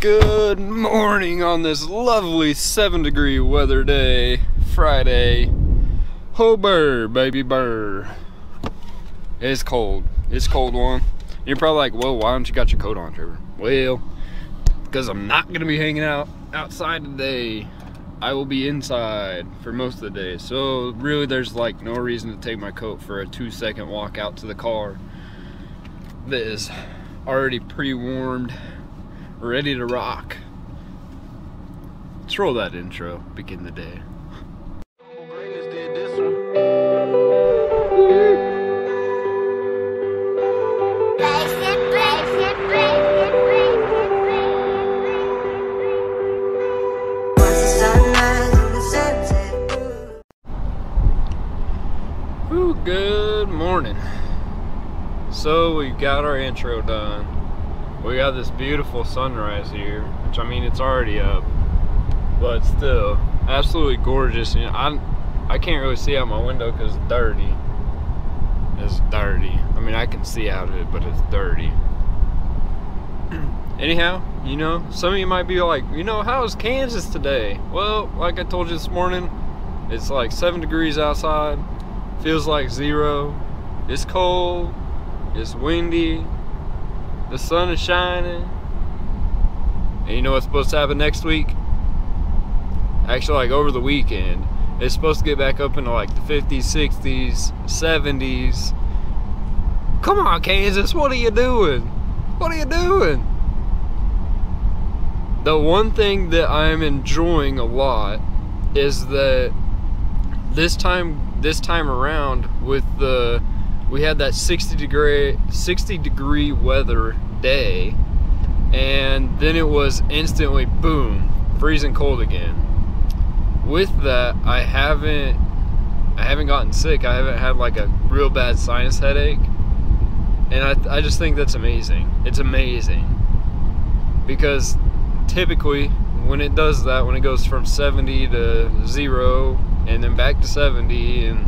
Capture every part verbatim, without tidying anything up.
Good morning on this lovely seven degree weather day, Friday. Ho burr, baby burr. It's cold. It's a cold one. You're probably like, well, why don't you got your coat on, Trevor? Well, because I'm not going to be hanging out outside today. I will be inside for most of the day. So really there's like no reason to take my coat for a two second walk out to the car that is already pre-warmed, ready to rock. Let's roll that intro, begin the day. Ooh, good morning. So we've got our intro done. We got this beautiful sunrise here, which I mean it's already up, but still absolutely gorgeous. And I, I can't really see out my window because it's dirty. It's dirty. I mean I can see out of it, but it's dirty. Anyhow, you know, some of you might be like, you know, how's Kansas today? Well, like I told you this morning, it's like seven degrees outside. Feels like zero. It's cold. It's windy, the sun is shining, and you know what's supposed to happen next week? Actually, like over the weekend, it's supposed to get back up into like the fifties, sixties, seventies. Come on, Kansas, what are you doing? What are you doing? The one thing that I'm enjoying a lot is that this time, this time around with the we had that sixty degree weather day, and then it was instantly boom, freezing cold again. With that, I haven't I haven't gotten sick. I haven't had like a real bad sinus headache, and I, I just think that's amazing. It's amazing because typically when it does that, when it goes from seventy to zero and then back to seventy, and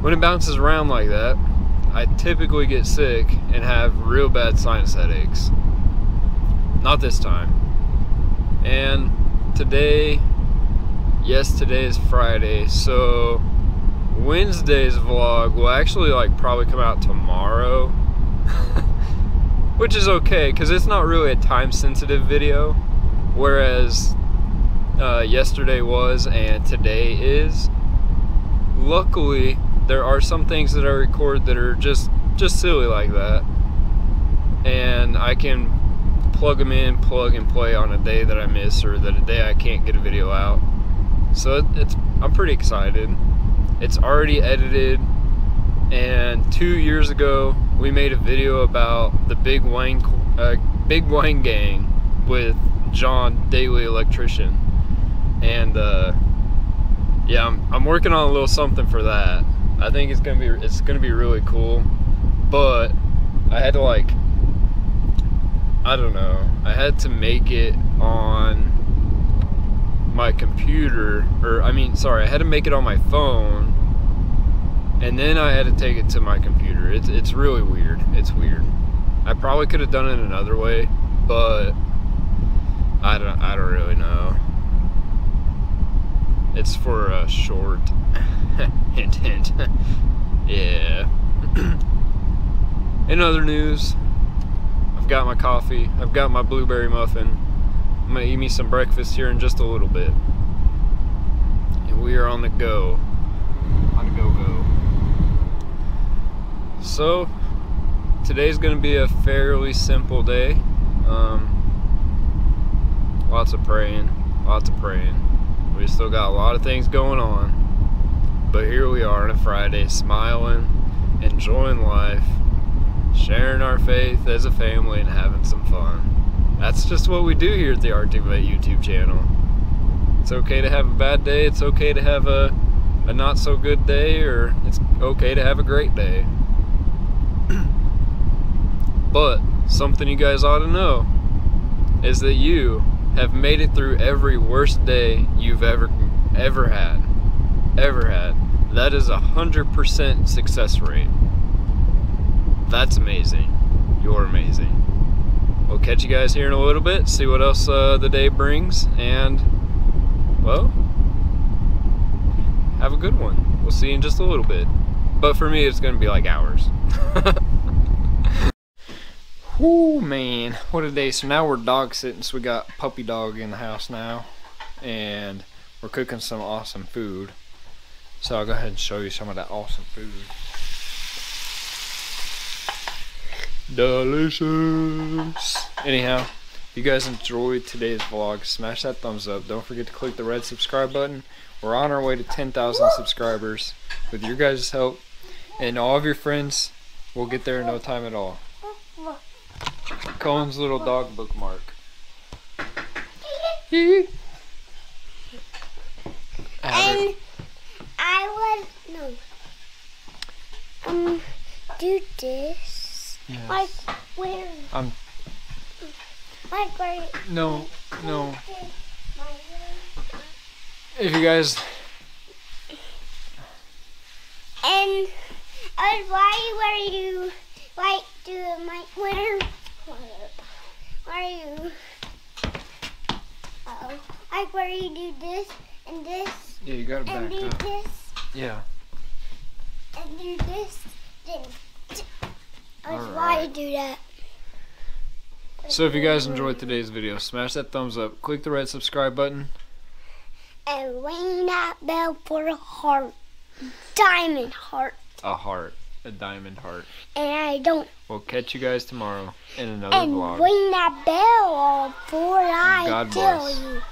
when it bounces around like that, I typically get sick and have real bad sinus headaches. Not this time. And today, yes, today is Friday, so Wednesday's vlog will actually like probably come out tomorrow, which is okay because it's not really a time-sensitive video, whereas uh, yesterday was and today is. Luckily, there are some things that I record that are just just silly like that, and I can plug them in, plug and play on a day that I miss or that a day I can't get a video out. So it's I'm pretty excited. It's already edited, and two years ago we made a video about the Big Wayne uh, Big Wayne gang with John Daly, electrician, and uh, yeah, I'm I'm working on a little something for that. I think it's gonna be it's gonna be really cool, but I had to like I don't know I had to make it on my computer or I mean sorry I had to make it on my phone, and then I had to take it to my computer. It's it's really weird. It's weird. I probably could have done it another way, but I don't I don't really know. It's for a short. Hint, hint. Yeah. In other news, I've got my coffee. I've got my blueberry muffin. I'm going to eat me some breakfast here in just a little bit. And we are on the go. On the go-go. So, today's going to be a fairly simple day. Um, lots of praying. Lots of praying. We still got a lot of things going on. But here we are on a Friday, smiling, enjoying life, sharing our faith as a family, and having some fun. That's just what we do here at the Arctic Vette YouTube channel. It's okay to have a bad day. It's okay to have a, a not so good day, or it's okay to have a great day. But something you guys ought to know is that you have made it through every worst day you've ever ever had. ever had. That is a hundred percent success rate. That's amazing. You're amazing. We'll catch you guys here in a little bit, see what else uh, the day brings, and, well, have a good one. We'll see you in just a little bit. But for me, it's going to be like hours. Whoo, man, what a day. So now we're dog sitting, so we got puppy dog in the house now, and we're cooking some awesome food. So I'll go ahead and show you some of that awesome food. Delicious. Anyhow, if you guys enjoyed today's vlog, smash that thumbs up. Don't forget to click the red subscribe button. We're on our way to ten thousand subscribers with your guys' help, and all of your friends will get there in no time at all. Cohen's little dog bookmark. And I would no um do this. Yes. Like where? I'm. Like where? No, no. If you guys. And I was why were you like do it like where? Where you? Uh oh. Like where you do this and this. Yeah, you gotta back and do up. This. Yeah. And do this. Then. That's right. Why you do that. So if you guys enjoyed today's video, smash that thumbs up, click the red subscribe button, and ring that bell for a heart, diamond heart. A heart. A diamond heart. And I don't. We'll catch you guys tomorrow in another and vlog. And ring that bell for I God tell bless. You.